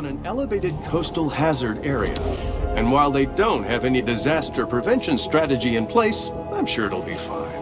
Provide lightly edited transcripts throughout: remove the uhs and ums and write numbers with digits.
on an elevated coastal hazard area. And while they don't have any disaster prevention strategy in place, I'm sure it'll be fine.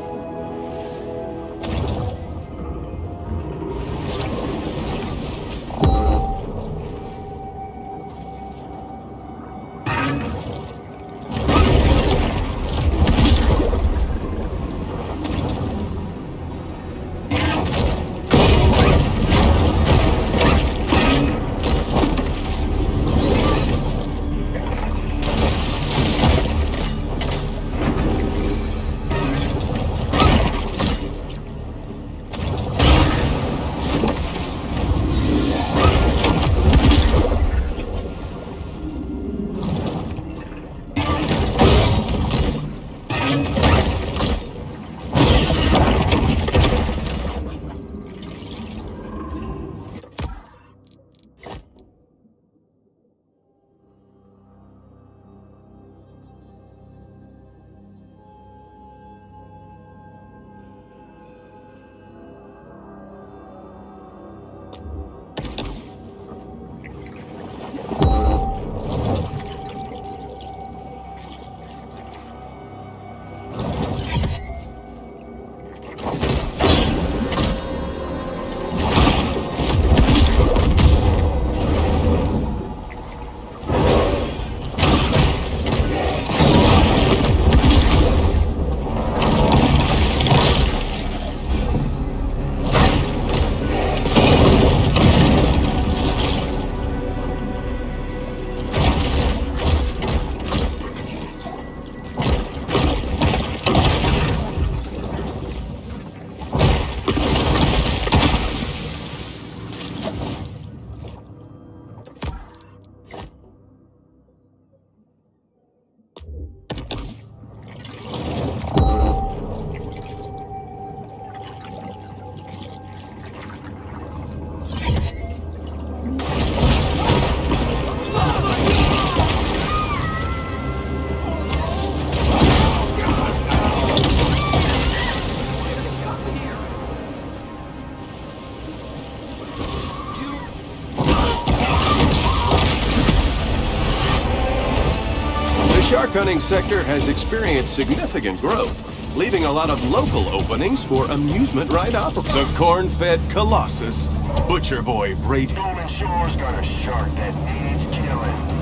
The hunting sector has experienced significant growth, leaving a lot of local openings for amusement ride operators. The Corn-Fed Colossus, Butcher Boy Brady. Golden Shores got a shark that needs killing.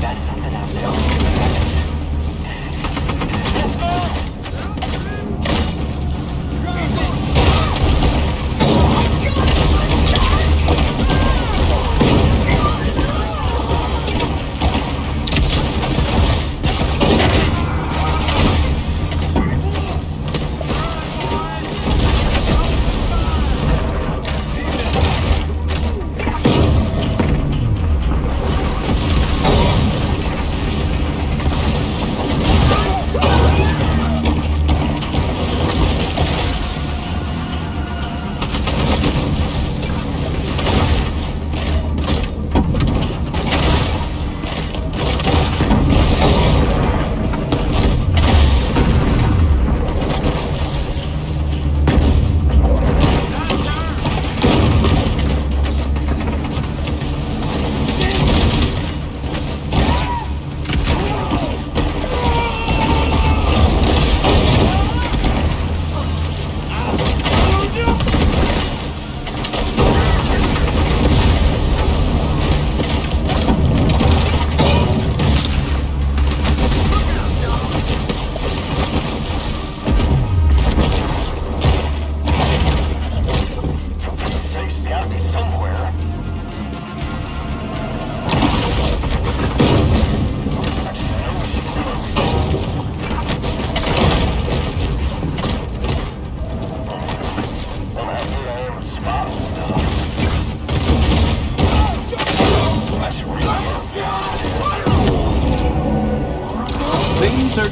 That's something out there.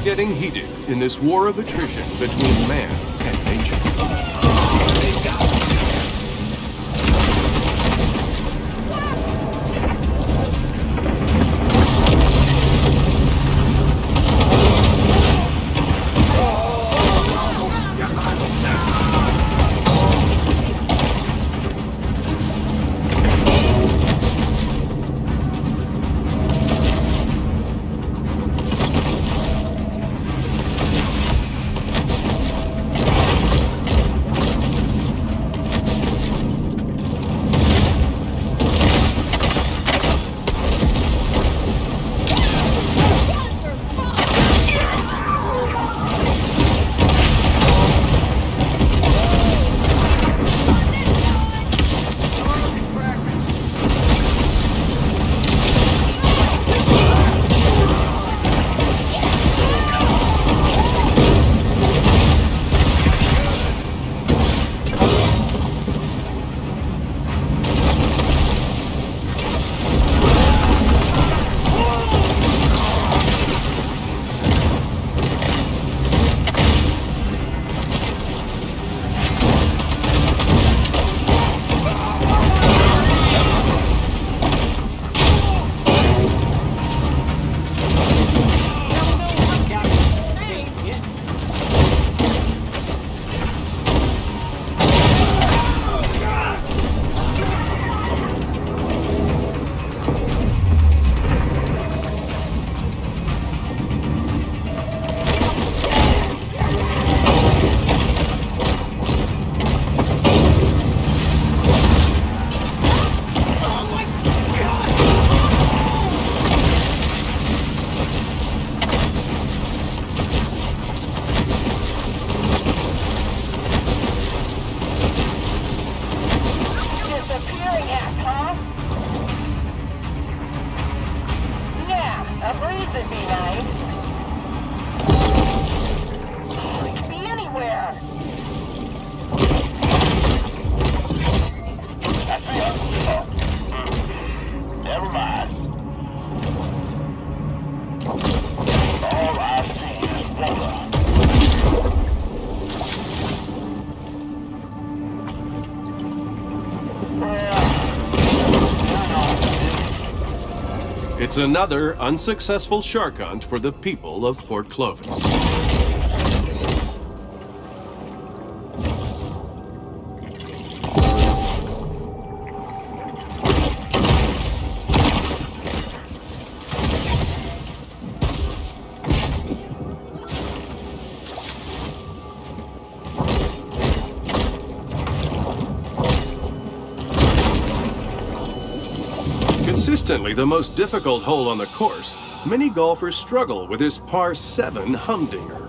Getting heated in this war of attrition between man and nature. staring at, huh? Yeah, a breeze would be nice. We could be anywhere. Never mind. All I see is water. It's another unsuccessful shark hunt for the people of Port Clovis. Consistently the most difficult hole on the course, many golfers struggle with this par 7 humdinger.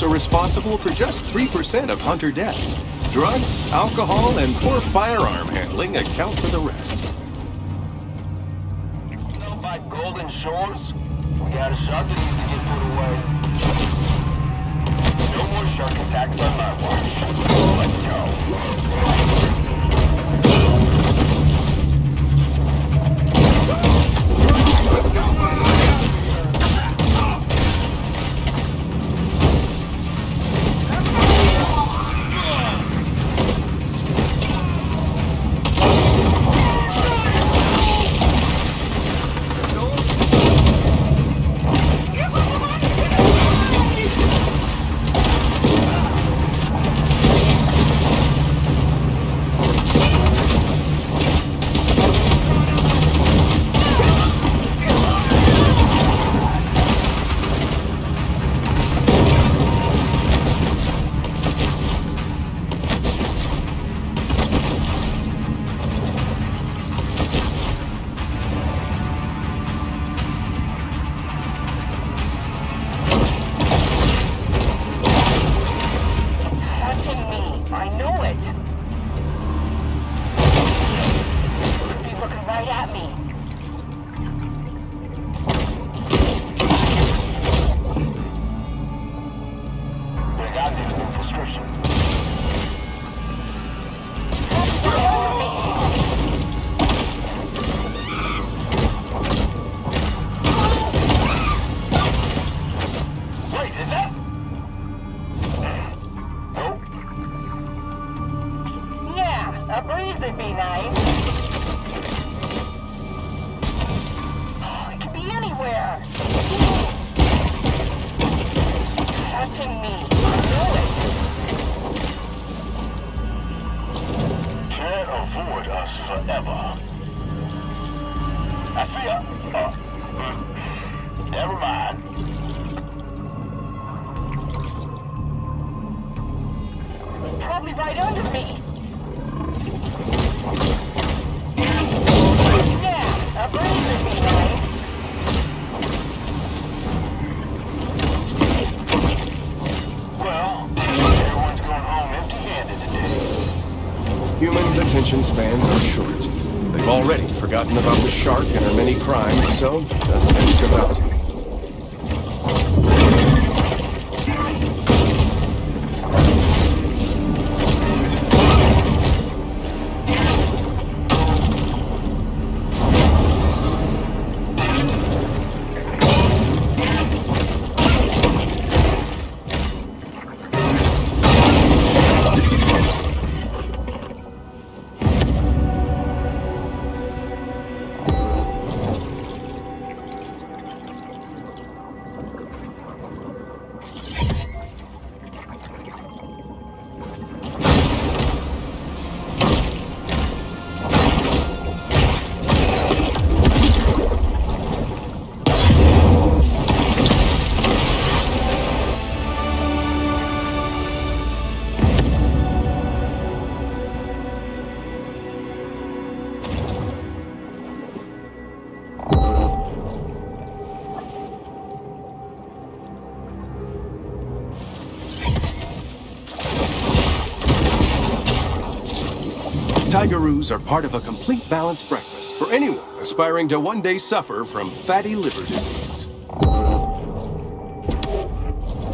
Are responsible for just 3% of hunter deaths. Drugs, alcohol, and poor firearm handling account for the rest. You know, by Golden Shores, we got a shark that needs to get put away. No more shark attacks on my watch. Let's go. Let's go, brother. Yeah, a breeze would be nice. shark and her many crimes, so that's next about to me. Tigaroos are part of a complete balanced breakfast for anyone aspiring to one day suffer from fatty liver disease.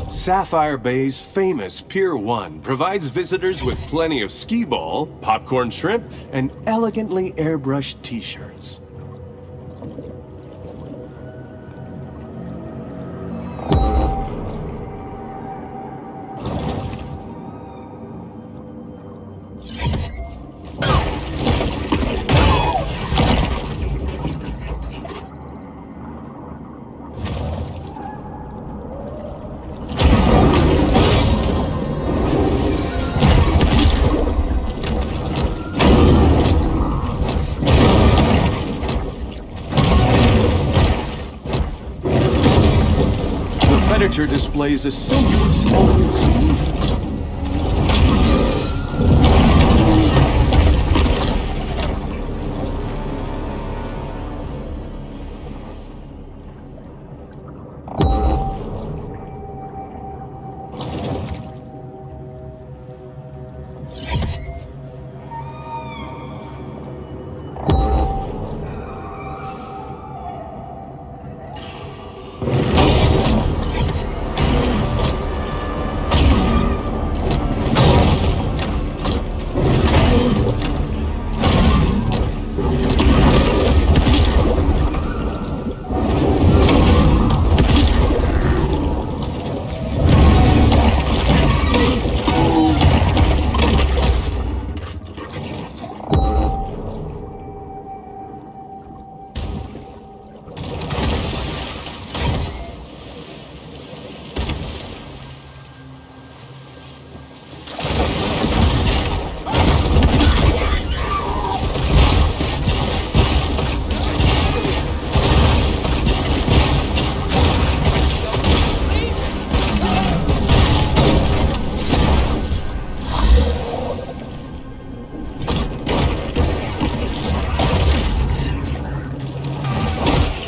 Sapphire Bay's famous Pier One provides visitors with plenty of skee-ball, popcorn shrimp, and elegantly airbrushed t-shirts. Displays a singular elegance and movement.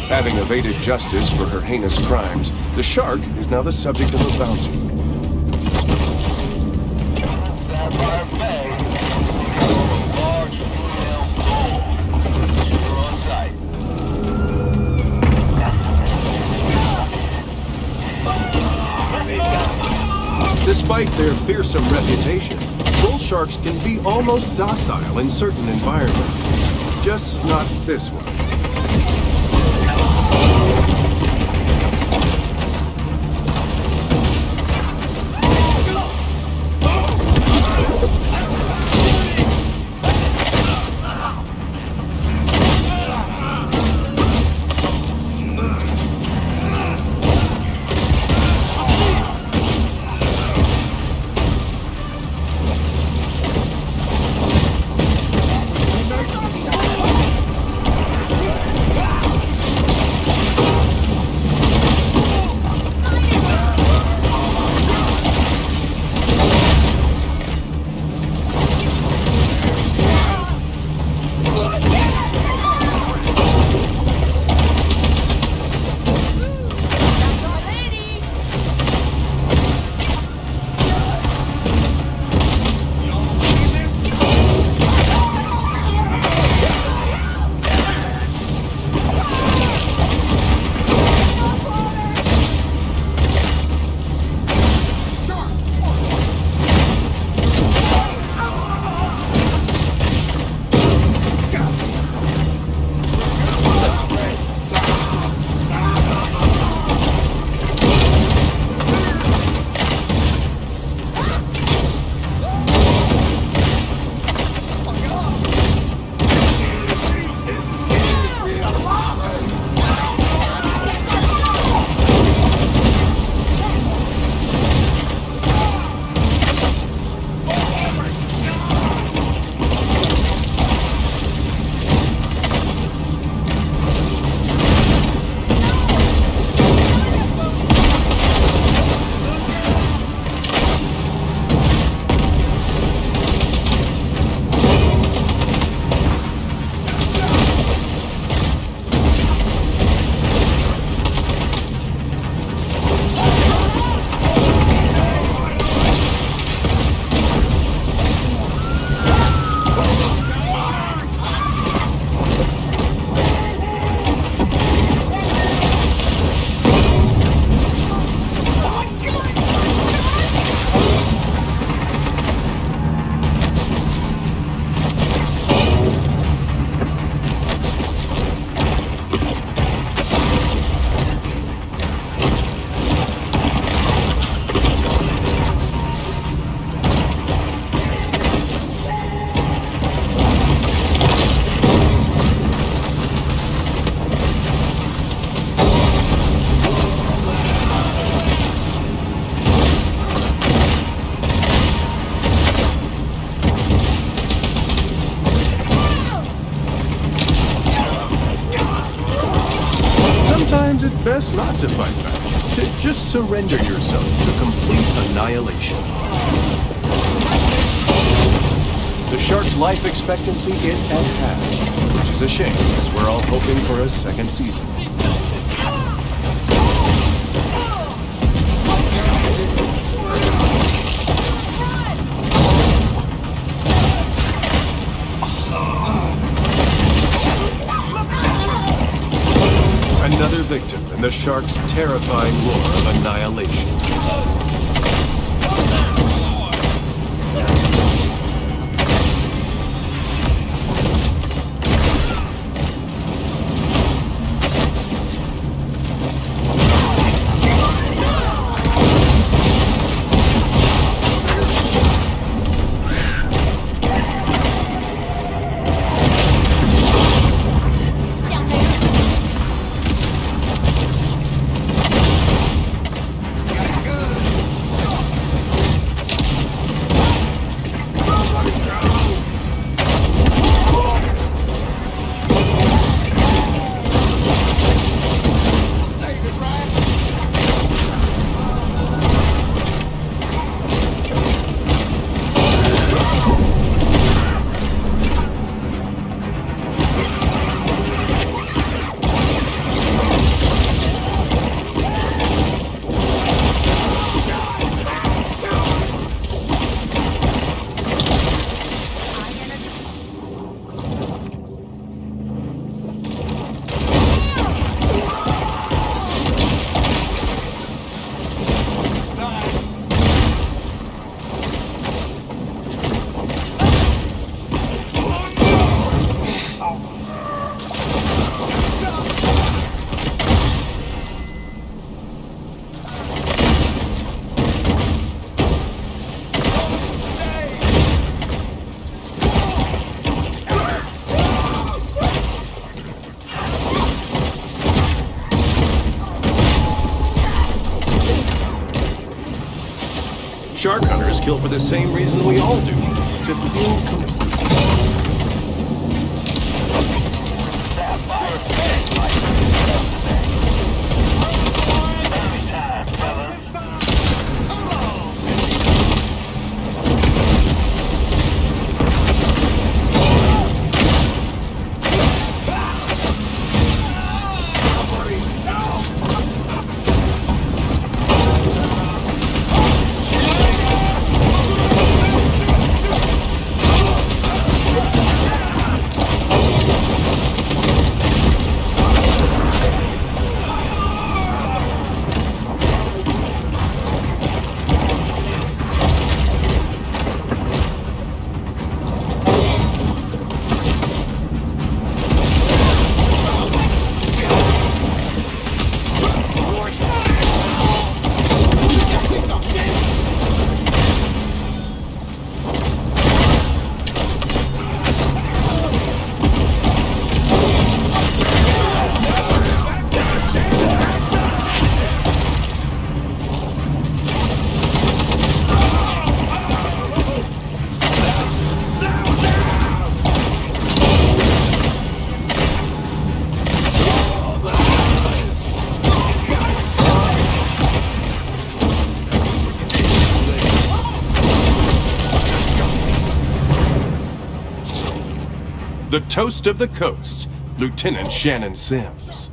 Having evaded justice for her heinous crimes, the shark is now the subject of a bounty. Despite their fearsome reputation, bull sharks can be almost docile in certain environments. Just not this one. it's best not to fight back, to just surrender yourself to complete annihilation. The shark's life expectancy is at half, which is a shame, as we're all hoping for a second season. Another victim in the shark's terrifying roar of annihilation. Shark hunters kill for the same reason we all do, to feel complete. The toast of the coast, Lieutenant Shannon Sims.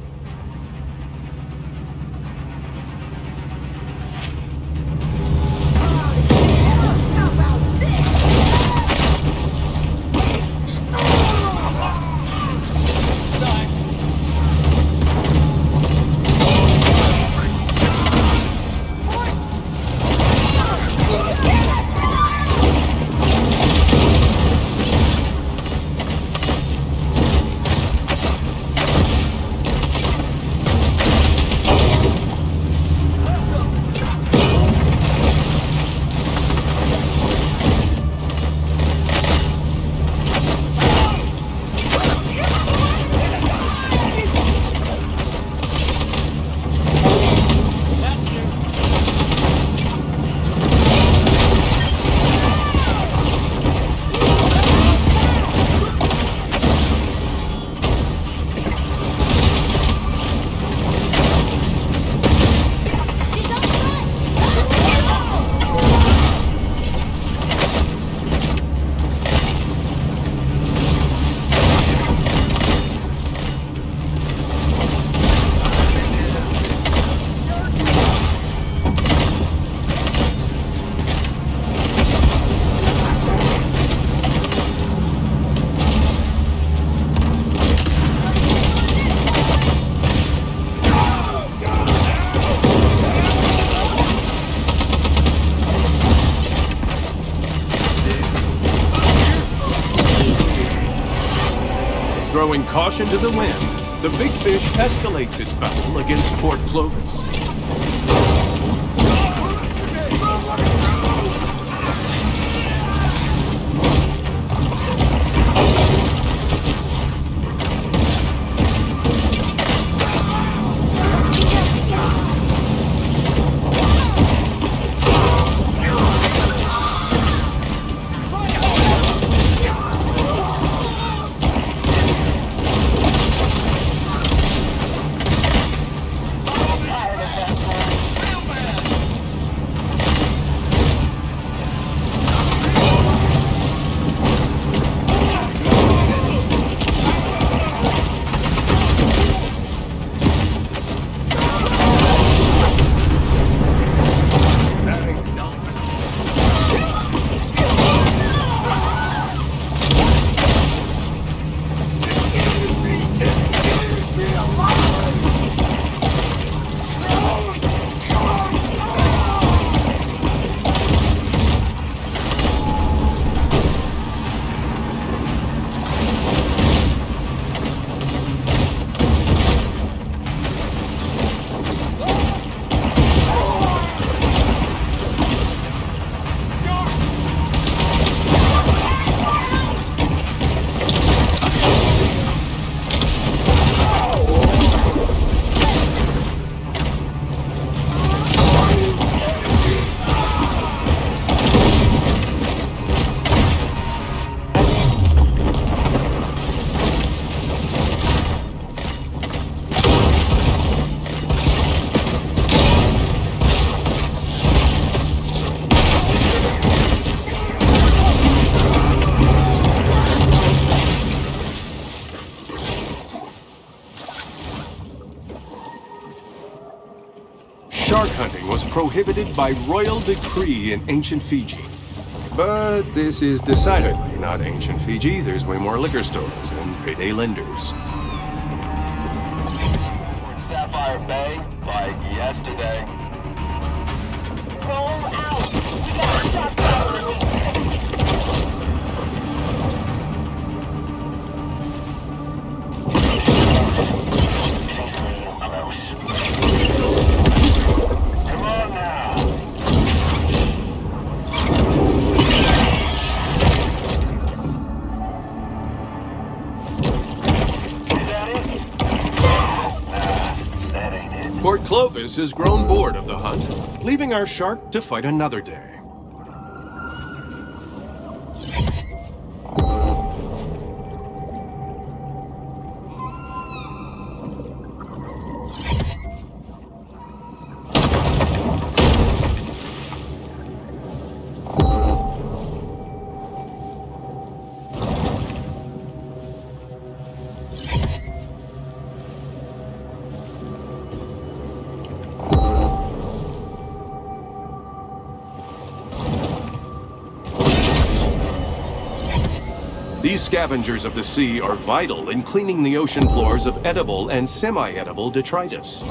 Throwing caution to the wind, the big fish escalates its battle against Fort Clovis. Was prohibited by royal decree in ancient Fiji. But this is decidedly not ancient Fiji. There's way more liquor stores and payday lenders. We're in Sapphire Bay like yesterday. Roll out! We gotta stop that. Fort Clovis has grown bored of the hunt, leaving our shark to fight another day. These scavengers of the sea are vital in cleaning the ocean floors of edible and semi-edible detritus.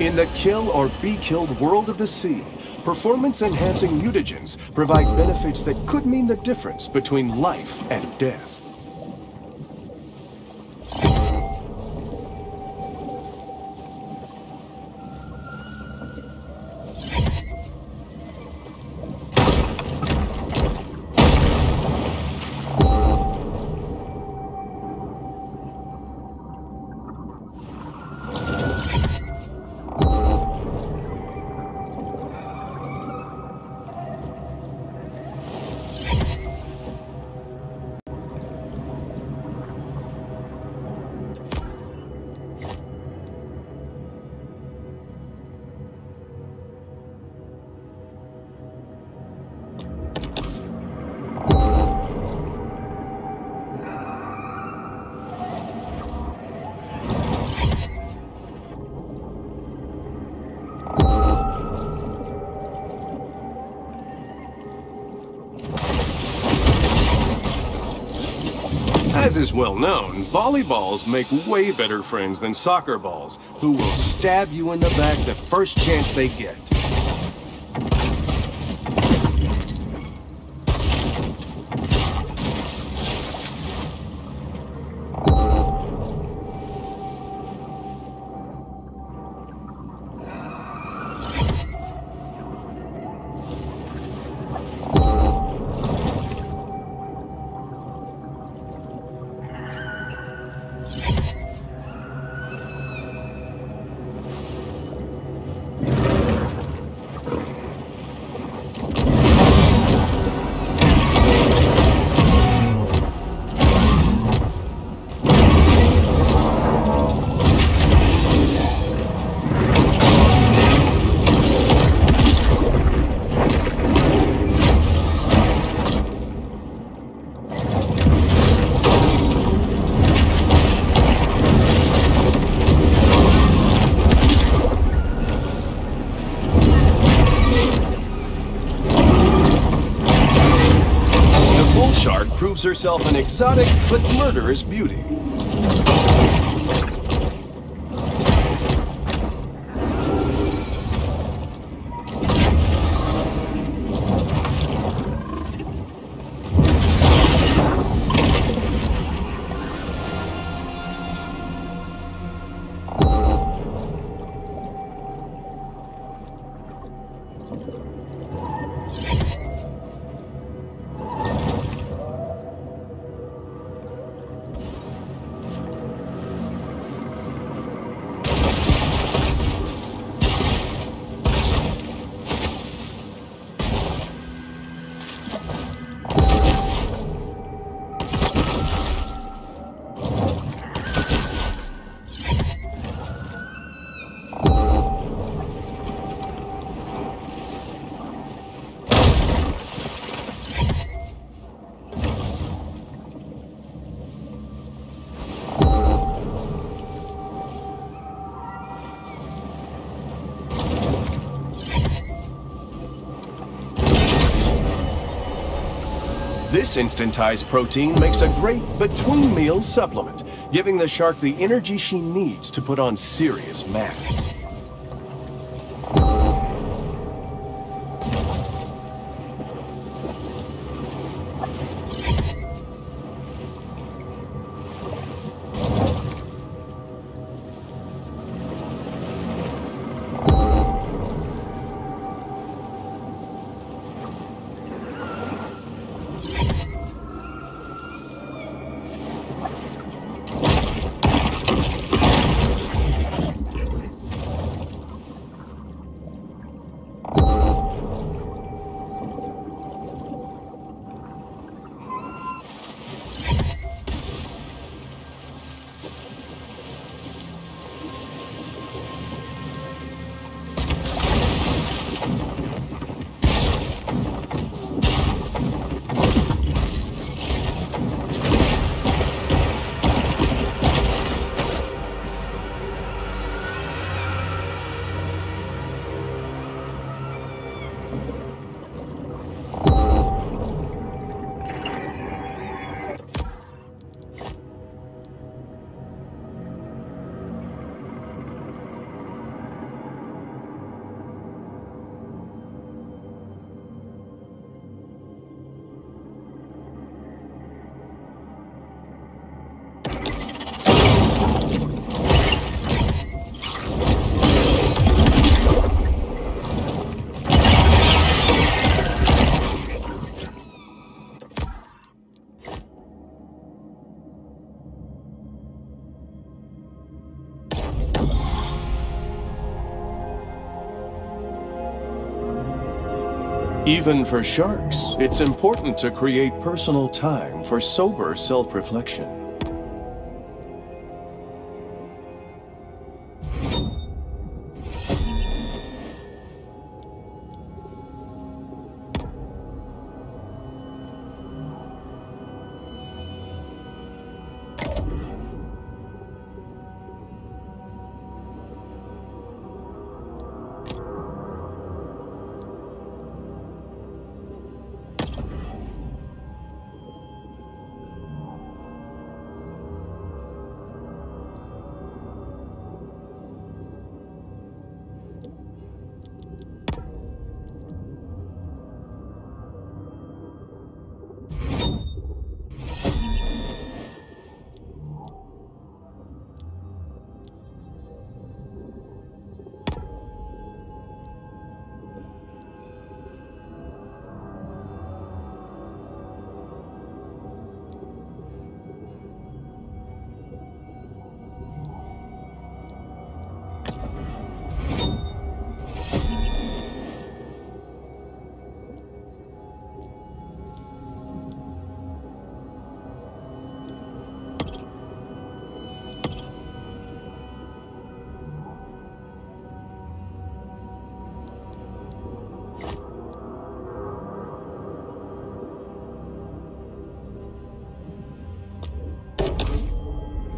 In the kill or be killed world of the sea, performance-enhancing mutagens provide benefits that could mean the difference between life and death. As is well known, volleyballs make way better friends than soccer balls, who will stab you in the back the first chance they get. Herself an exotic but murderous beauty. This instantized protein makes a great between-meal supplement, giving the shark the energy she needs to put on serious mass. Even for sharks, it's important to create personal time for sober self-reflection.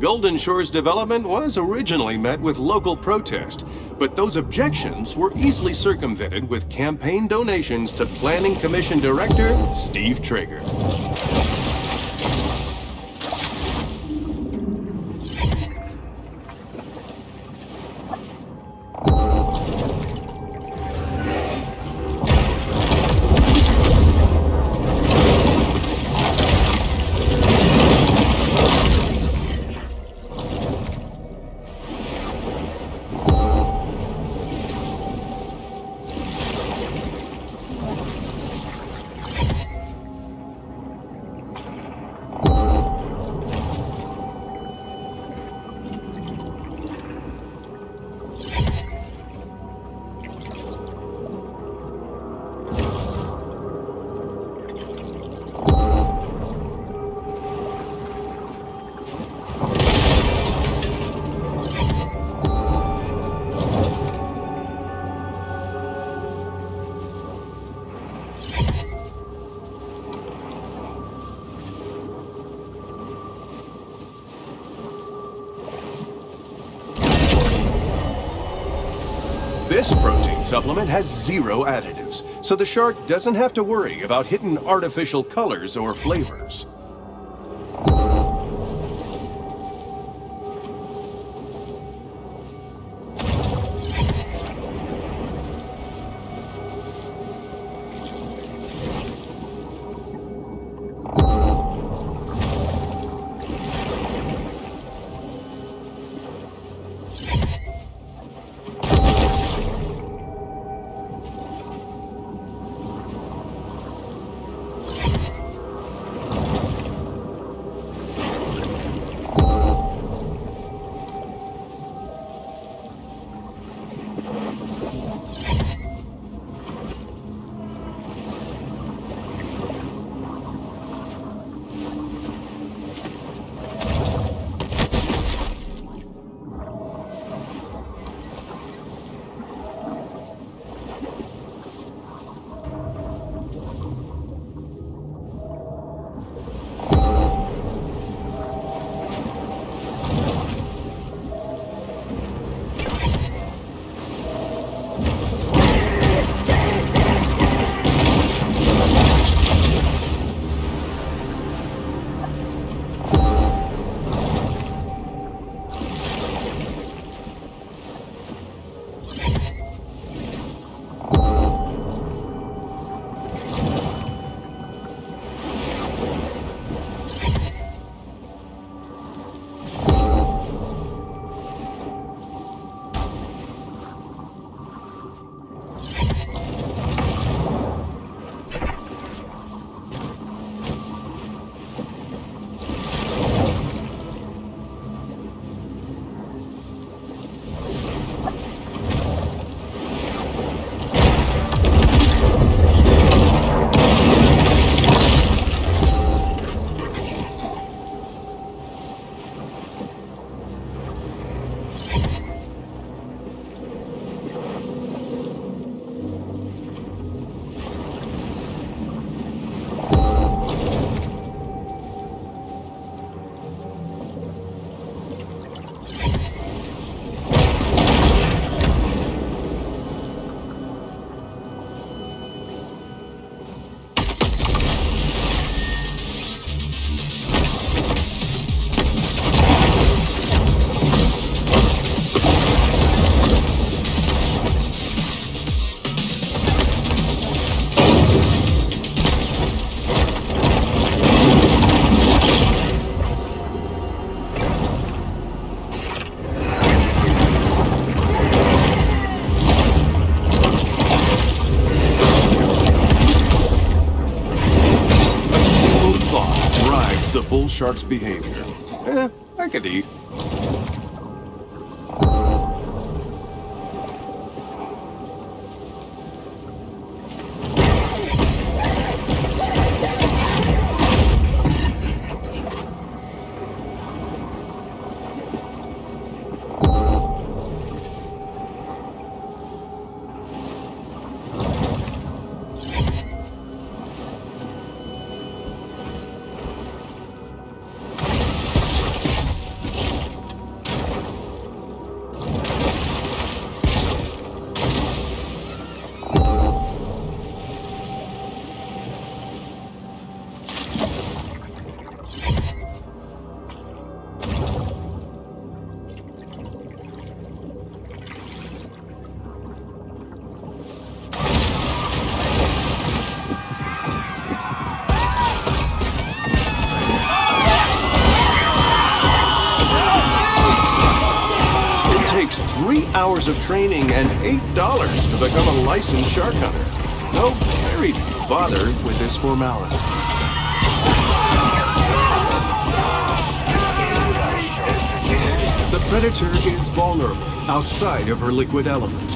Golden Shores development was originally met with local protest, but those objections were easily circumvented with campaign donations to Planning Commission Director Steve Traeger. This protein supplement has zero additives, so the shark doesn't have to worry about hidden artificial colors or flavors. Shark's behavior. I could eat. 3 hours of training and $8 to become a licensed shark hunter. No, very few bother with this formality. The predator is vulnerable outside of her liquid element.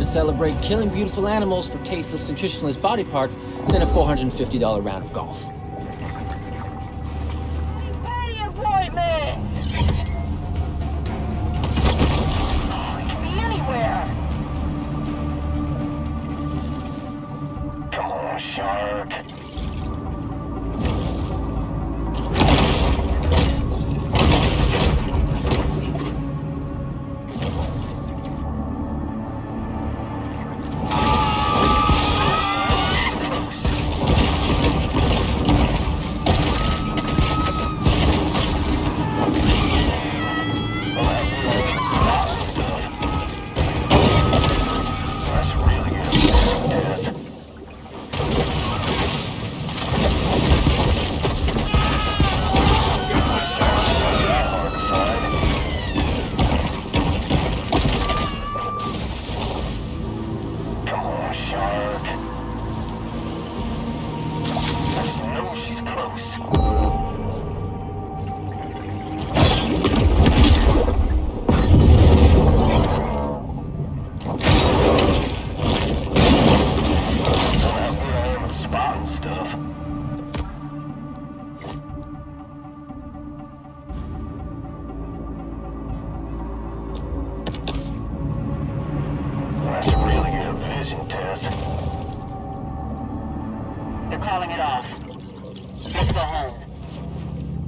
Celebrate killing beautiful animals for tasteless, nutritionless body parts, than a $450 round of golf.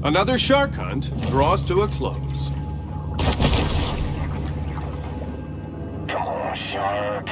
Another shark hunt draws to a close. Come on, shark.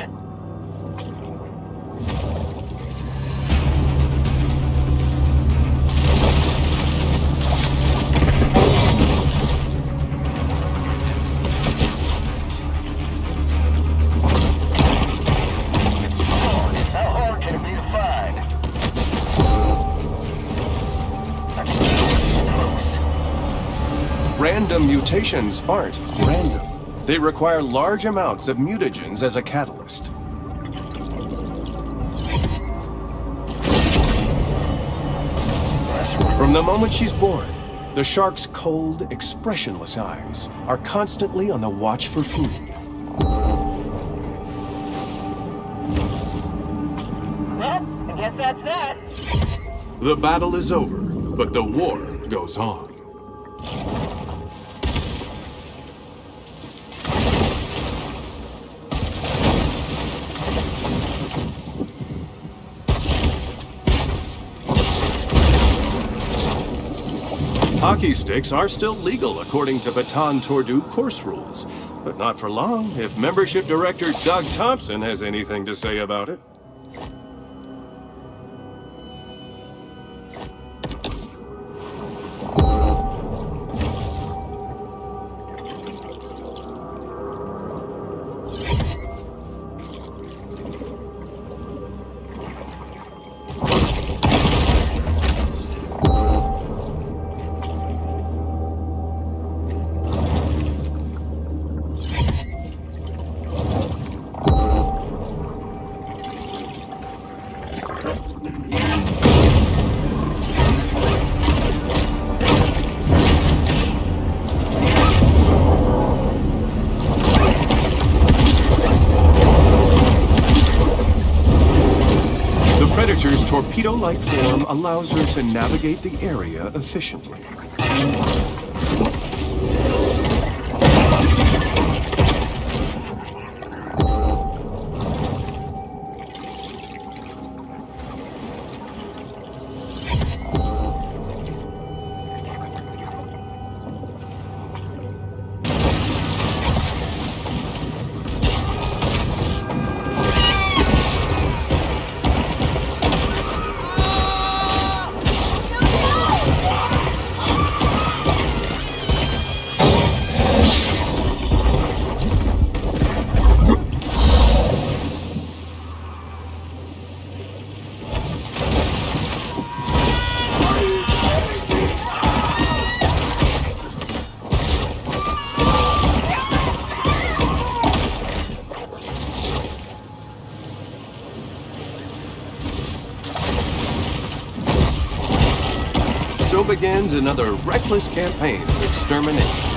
Random mutations aren't random. They require large amounts of mutagens as a catalyst. From the moment she's born, the shark's cold, expressionless eyes are constantly on the watch for food. Well, I guess that's that. The battle is over, but the war goes on. Hockey sticks are still legal according to Baton Tordu course rules, but not for long if membership director Doug Thompson has anything to say about it. Torpedo-like form allows her to navigate the area efficiently. so begins another reckless campaign of extermination.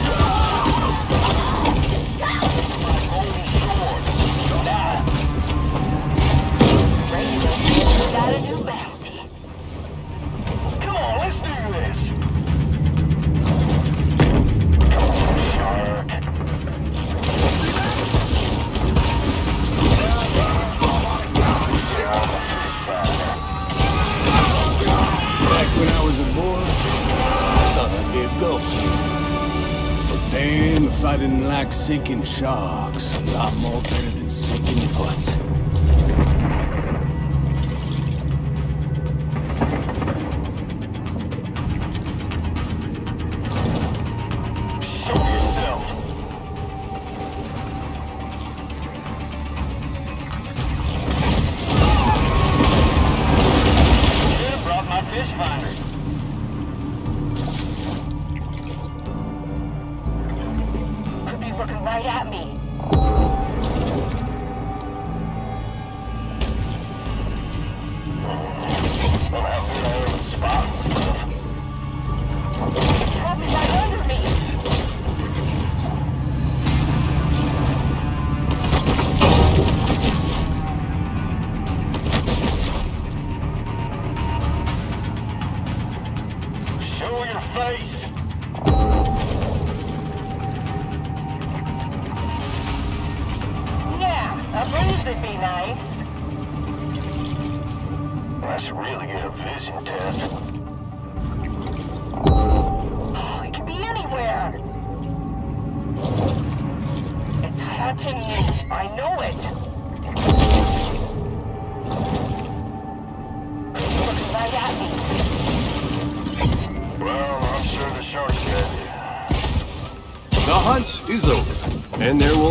I didn't like sinking sharks, a lot more better than sinking putts.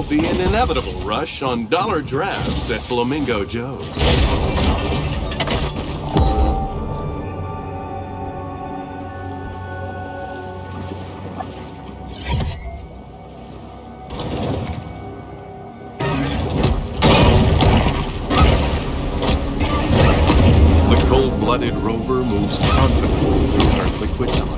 Be an inevitable rush on dollar drafts at Flamingo Joe's. The cold-blooded rover moves confidently through her liquid element.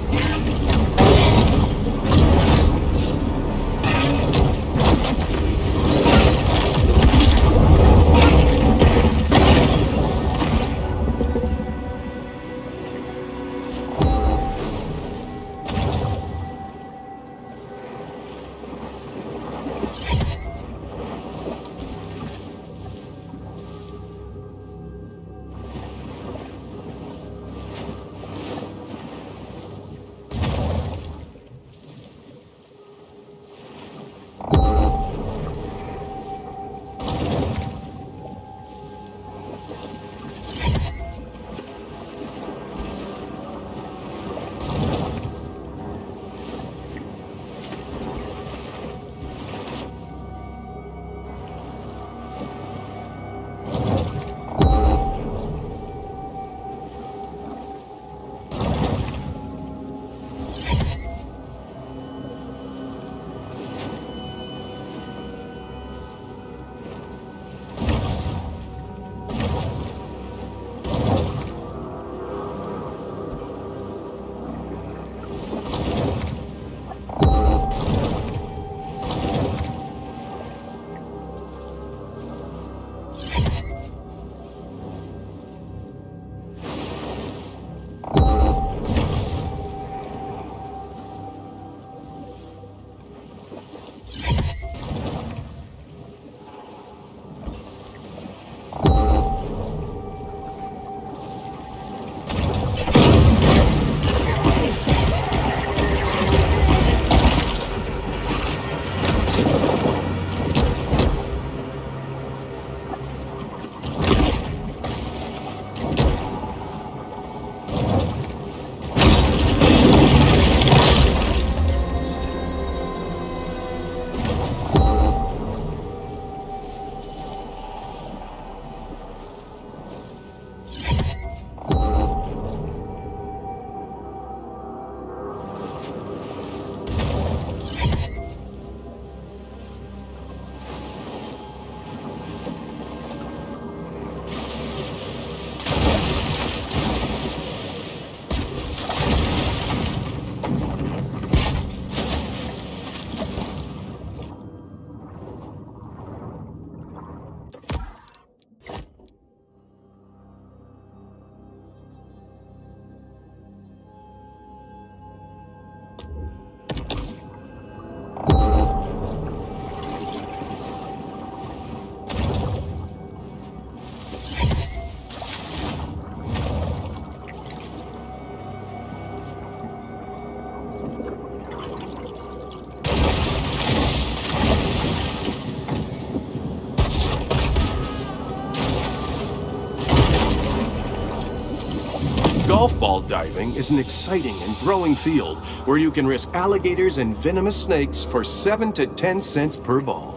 Golf ball diving is an exciting and growing field where you can risk alligators and venomous snakes for 7 to 10 cents per ball.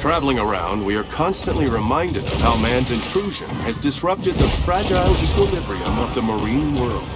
Traveling around, we are constantly reminded of how man's intrusion has disrupted the fragile equilibrium of the marine world.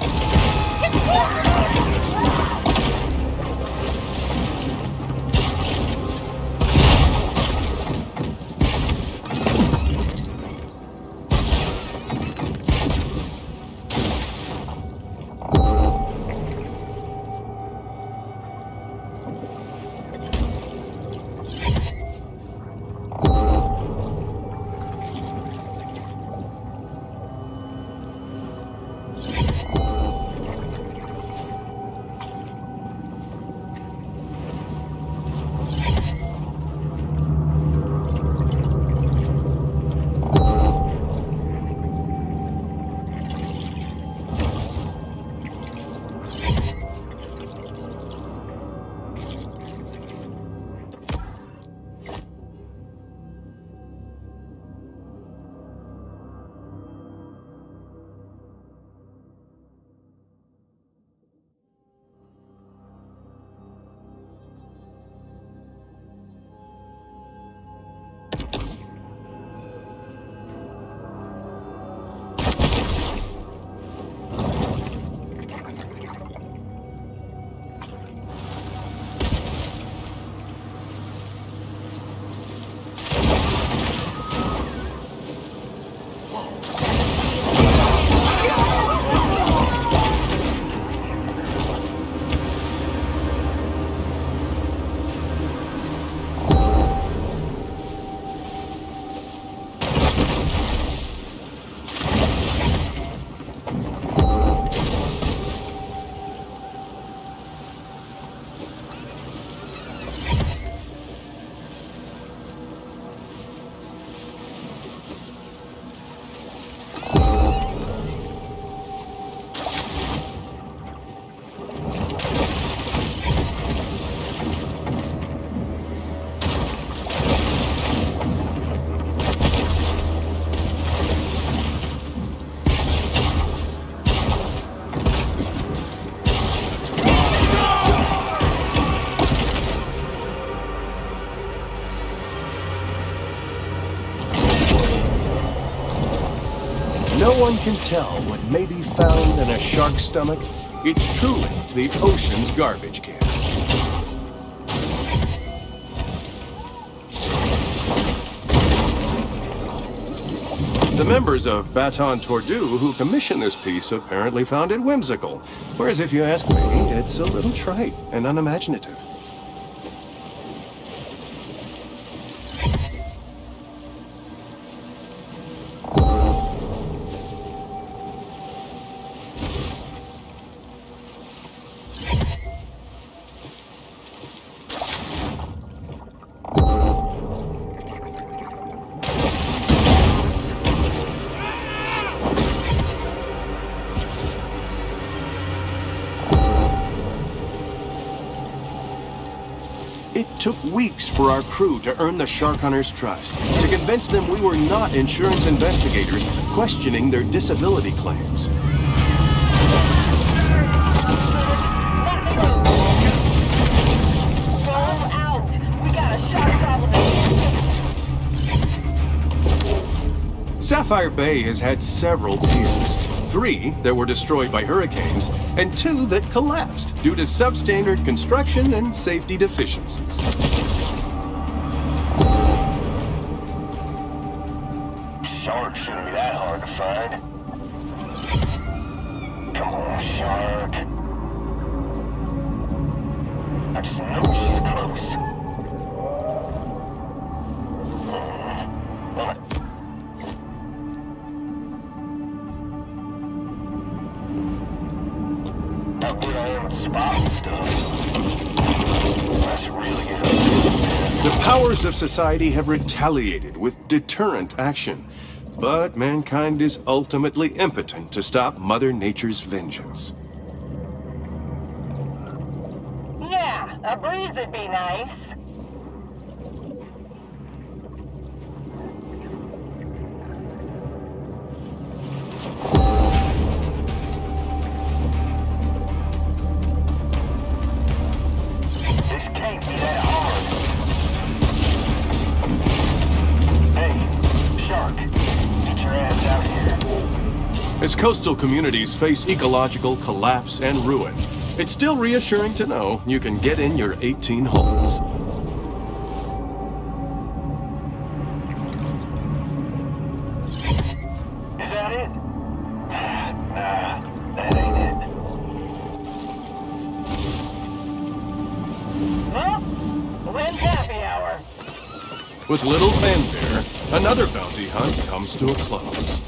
No one can tell what may be found in a shark's stomach. It's truly the ocean's garbage can. The members of Baton Tordu who commissioned this piece apparently found it whimsical, whereas if you ask me, it's a little trite and unimaginative. It took weeks for our crew to earn the shark hunters' trust, to convince them we were not insurance investigators questioning their disability claims. Sapphire Bay has had several piers. 3 that were destroyed by hurricanes, and 2 that collapsed due to substandard construction and safety deficiencies. Shark shouldn't be that hard to find. Come on, shark. I just know she's close. How good I am at spotting stuff. That's really good. The powers of society have retaliated with deterrent action, but mankind is ultimately impotent to stop Mother Nature's vengeance. Yeah, a breeze would be nice. As coastal communities face ecological collapse and ruin, it's still reassuring to know you can get in your 18 holes. Is that it? Nah, that ain't it. Well, when's happy hour? With little fanfare, another bounty hunt comes to a close.